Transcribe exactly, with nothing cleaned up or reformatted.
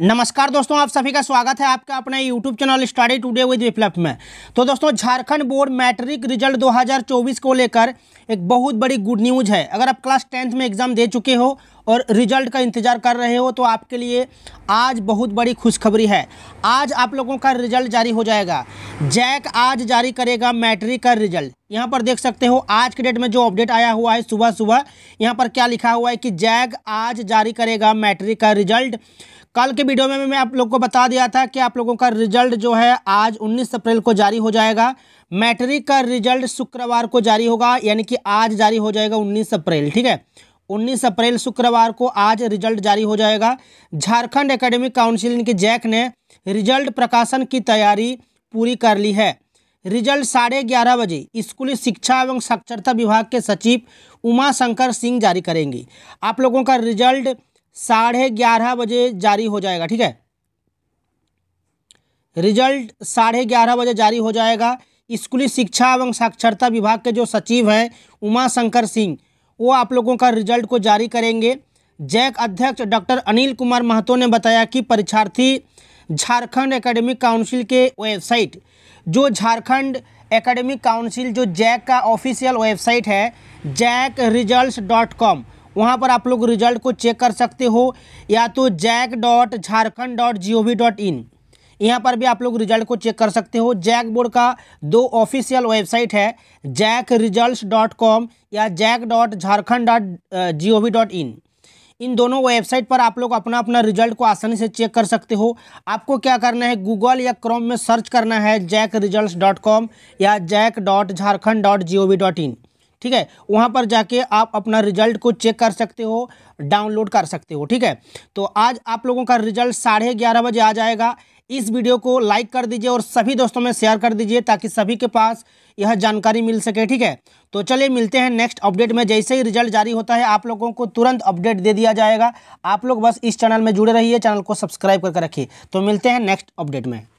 नमस्कार दोस्तों, आप सभी का स्वागत है आपका अपने YouTube channel study today with Biplab में। तो दोस्तों, झारखंड बोर्ड मैट्रिक रिजल्ट दो हज़ार चौबीस को लेकर एक बहुत बड़ी गुड न्यूज़ है। अगर आप क्लास टेंथ में एग्ज़ाम दे चुके हो और रिजल्ट का इंतज़ार कर रहे हो तो आपके लिए आज बहुत बड़ी खुशखबरी है। आज आप लोगों का रिजल्ट जारी हो जाएगा। जैक आज जारी करेगा मैट्रिक का रिजल्ट। यहाँ पर देख सकते हो आज के डेट में जो अपडेट आया हुआ है सुबह सुबह, यहाँ पर क्या लिखा हुआ है कि जैक आज जारी करेगा मैट्रिक का रिजल्ट। कल के वीडियो में मैं आप लोग को बता दिया था कि आप लोगों का रिजल्ट जो है आज उन्नीस अप्रैल को जारी हो जाएगा। मैट्रिक का रिजल्ट शुक्रवार को जारी होगा, यानी कि आज जारी हो जाएगा उन्नीस अप्रैल। ठीक है, उन्नीस अप्रैल शुक्रवार को आज रिजल्ट जारी हो जाएगा। झारखंड एकेडमिक काउंसिल यानी कि जैक ने रिजल्ट प्रकाशन की तैयारी पूरी कर ली है। रिजल्ट साढ़े ग्यारह बजे स्कूली शिक्षा एवं साक्षरता विभाग के सचिव उमा शंकर सिंह जारी करेंगी। आप लोगों का रिजल्ट साढ़े ग्यारह बजे जारी हो जाएगा। ठीक है, रिजल्ट साढ़े ग्यारह बजे जारी हो जाएगा। स्कूली शिक्षा एवं साक्षरता विभाग के जो सचिव हैं उमा शंकर सिंह, वो आप लोगों का रिजल्ट को जारी करेंगे। जैक अध्यक्ष डॉक्टर अनिल कुमार महतो ने बताया कि परीक्षार्थी झारखंड एकेडमिक काउंसिल के वेबसाइट, जो झारखंड एकेडमिक काउंसिल जो जैक का ऑफिशियल वेबसाइट है जैक रिजल्ट डॉट कॉम, वहाँ पर आप लोग रिजल्ट को चेक कर सकते हो, या तो JAC dot Jharkhand dot G O V dot in, यहाँ पर भी आप लोग रिजल्ट को चेक कर सकते हो। जैक बोर्ड का दो ऑफिशियल वेबसाइट है जैक रिजल्ट्स डॉट कॉम या JAC dot Jharkhand dot G O V dot in. इन दोनों वेबसाइट पर आप लोग अपना अपना रिजल्ट को आसानी से चेक कर सकते हो। आपको क्या करना है, गूगल या क्रोम में सर्च करना है जैक रिजल्ट्स डॉट कॉम या JAC dot Jharkhand dot G O V dot in. ठीक है, वहाँ पर जाके आप अपना रिजल्ट को चेक कर सकते हो, डाउनलोड कर सकते हो। ठीक है, तो आज आप लोगों का रिजल्ट साढ़े ग्यारह बजे आ जाएगा। इस वीडियो को लाइक कर दीजिए और सभी दोस्तों में शेयर कर दीजिए ताकि सभी के पास यह जानकारी मिल सके। ठीक है, तो चलिए मिलते हैं नेक्स्ट अपडेट में। जैसे ही रिजल्ट जारी होता है आप लोगों को तुरंत अपडेट दे दिया जाएगा। आप लोग बस इस चैनल में जुड़े रहिए, चैनल को सब्सक्राइब करके रखिए। तो मिलते हैं नेक्स्ट अपडेट में।